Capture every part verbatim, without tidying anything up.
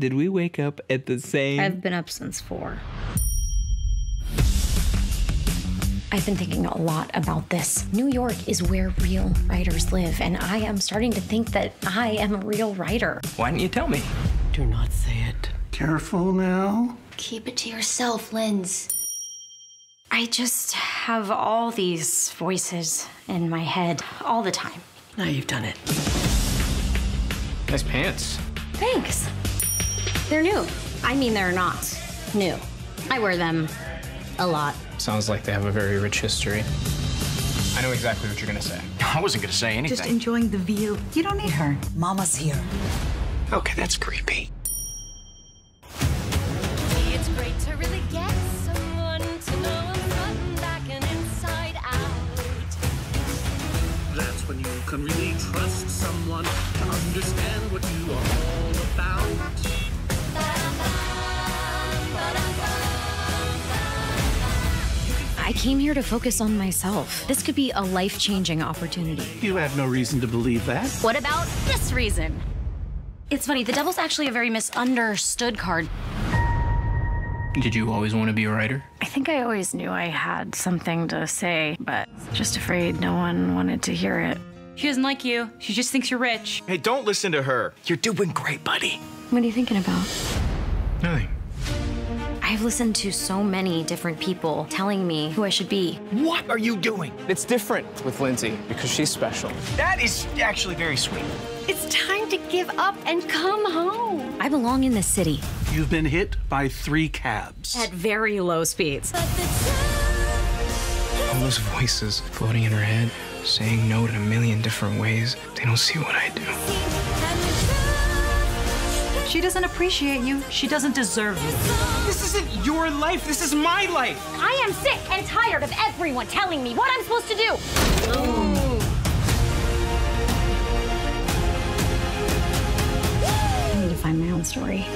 Did we wake up at the same... I've been up since four. I've been thinking a lot about this. New York is where real writers live, and I am starting to think that I am a real writer. Why didn't you tell me? Do not say it. Careful now. Keep it to yourself, Lindsay. I just have all these voices in my head all the time. Now you've done it. Nice pants. Thanks. They're new. I mean, they're not new. I wear them a lot. Sounds like they have a very rich history. I know exactly what you're gonna say. I wasn't gonna say anything. Just enjoying the view. You don't need her. Mama's here. Okay, that's creepy. It's great to really get someone to know I'm back and inside out. That's when you can really trust someone to understand what you are all about. I came here to focus on myself. This could be a life-changing opportunity. You have no reason to believe that. What about this reason? It's funny, the devil's actually a very misunderstood card. Did you always want to be a writer? I think I always knew I had something to say, but just afraid no one wanted to hear it. She doesn't like you. She just thinks you're rich. Hey, don't listen to her. You're doing great, buddy. What are you thinking about? Nothing. I've listened to so many different people telling me who I should be. What are you doing? It's different with Lindsay because she's special. That is actually very sweet. It's time to give up and come home. I belong in this city. You've been hit by three cabs. At very low speeds. All those voices floating in her head, saying no in a million different ways. They don't see what I do. She doesn't appreciate you. She doesn't deserve you. This isn't your life. This is my life. I am sick and tired of everyone telling me what I'm supposed to do. Ooh. I need to find my own story.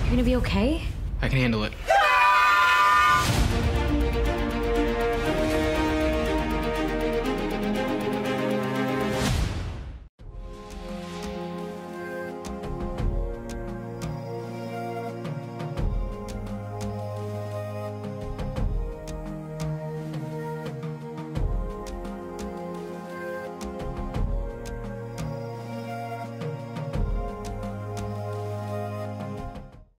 You're gonna be okay? I can handle it.